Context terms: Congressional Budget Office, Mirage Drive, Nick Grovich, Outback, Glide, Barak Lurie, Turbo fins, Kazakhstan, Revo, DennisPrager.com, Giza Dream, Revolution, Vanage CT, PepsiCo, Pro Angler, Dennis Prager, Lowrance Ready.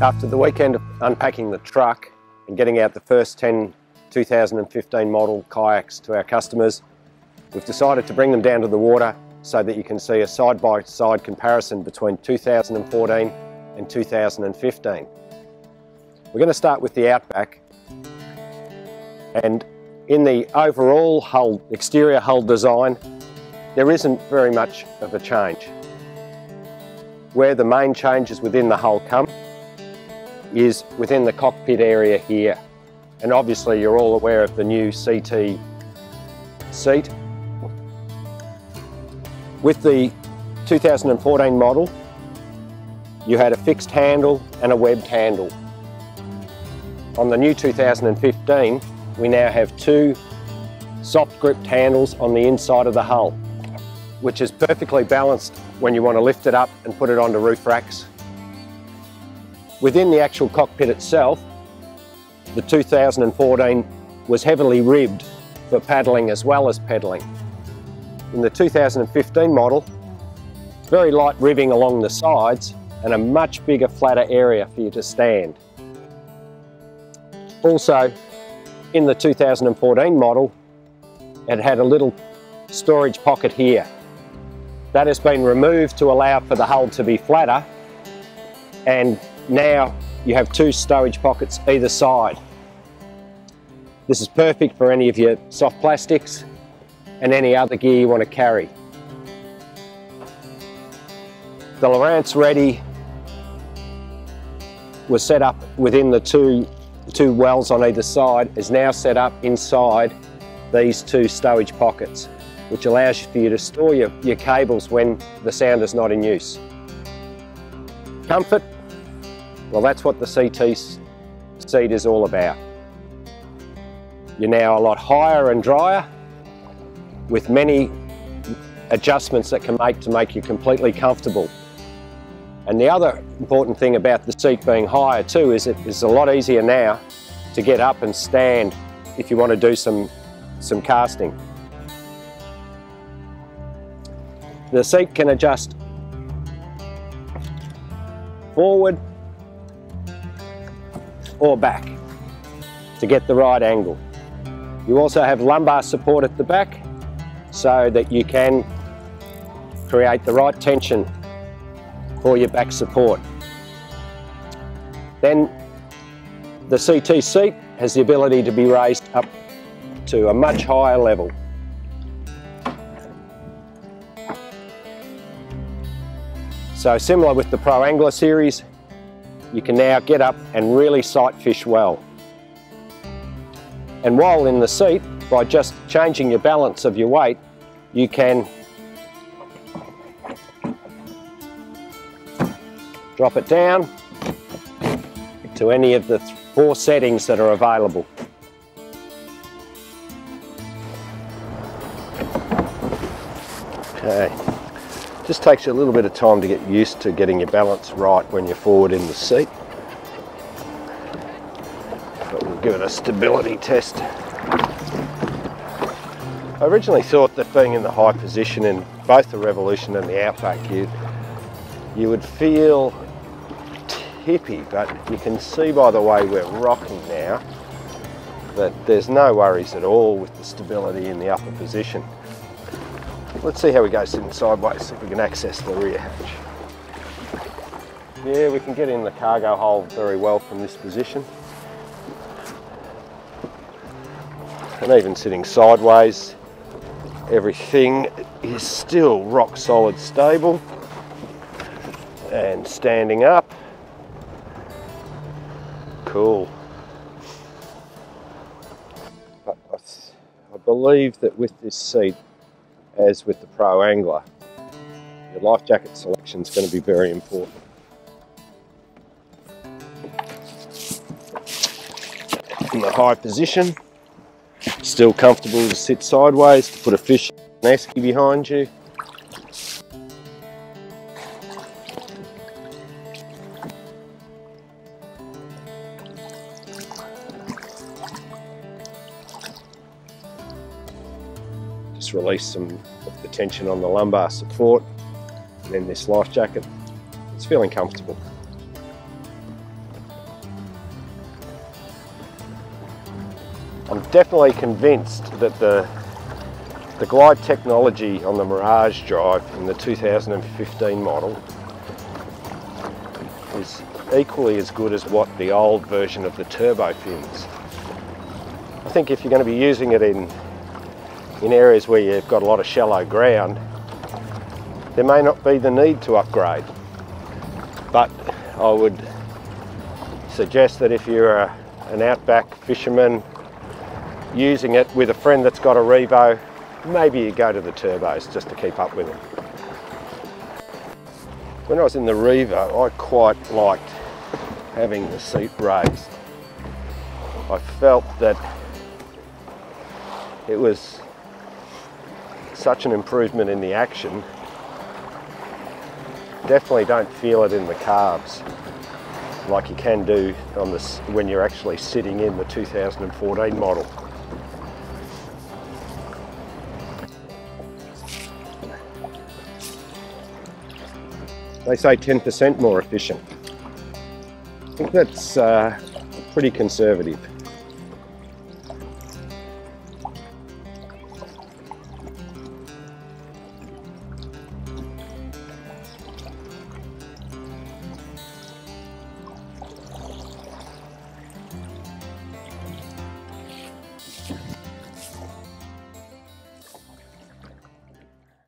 After the weekend of unpacking the truck and getting out the first 10 2015 model kayaks to our customers, we've decided to bring them down to the water so that you can see a side-by-side comparison between 2014 and 2015. We're going to start with the Outback, and in the overall hull, exterior hull design, there isn't very much of a change. Where the main changes within the hull come is within the cockpit area here. And obviously you're all aware of the new CT seat. With the 2014 model, you had a fixed handle and a webbed handle. On the new 2015, we now have two soft gripped handles on the inside of the hull, which is perfectly balanced when you want to lift it up and put it onto roof racks. Within the actual cockpit itself, the 2014 was heavily ribbed for paddling as well as pedaling. In the 2015 model, very light ribbing along the sides and a much bigger, flatter area for you to stand. Also, in the 2014 model, it had a little storage pocket here. That has been removed to allow for the hull to be flatter, and now you have two stowage pockets either side. This is perfect for any of your soft plastics and any other gear you want to carry. The Lowrance Ready was set up within the two wells on either side, is now set up inside these two stowage pockets, which allows for you to store your cables when the sound is not in use. Comfort, well, that's what the CT seat is all about. You're now a lot higher and drier, with many adjustments that can make you completely comfortable. And the other important thing about the seat being higher too is it's a lot easier now to get up and stand if you want to do some casting. The seat can adjust forward or back to get the right angle. You also have lumbar support at the back so that you can create the right tension for your back support. Then the CT seat has the ability to be raised up to a much higher level. So similar with the Pro Angler series, you can now get up and really sight fish well. And while in the seat, by just changing your balance of your weight, you can drop it down to any of the four settings that are available. Okay. Just takes you a little bit of time to get used to getting your balance right when you're forward in the seat. But we'll give it a stability test. I originally thought that being in the high position in both the Revolution and the Outback, you would feel tippy, but you can see by the way we're rocking now that there's no worries at all with the stability in the upper position. Let's see how we go sitting sideways, see if we can access the rear hatch. Yeah, we can get in the cargo hold very well from this position. And even sitting sideways, everything is still rock solid stable. And standing up, cool. But I believe that with this seat, as with the Pro Angler, your life jacket selection is going to be very important. In the high position, still comfortable to sit sideways, to put a fish and esky behind you. Just release some of the tension on the lumbar support, and then this life jacket, it's feeling comfortable. definitely convinced that the glide technology on the Mirage Drive in the 2015 model is equally as good as what the old version of the turbo fins. I think if you're going to be using it in areas where you've got a lot of shallow ground, there may not be the need to upgrade. But I would suggest that if you're an outback fisherman using it with a friend that's got a Revo, maybe you go to the turbos just to keep up with them. When I was in the Revo, I quite liked having the seat raised. I felt that it was such an improvement in the action. Definitely don't feel it in the carbs like you can do on this when you're actually sitting in the 2014 model. They say 10% more efficient. I think that's pretty conservative.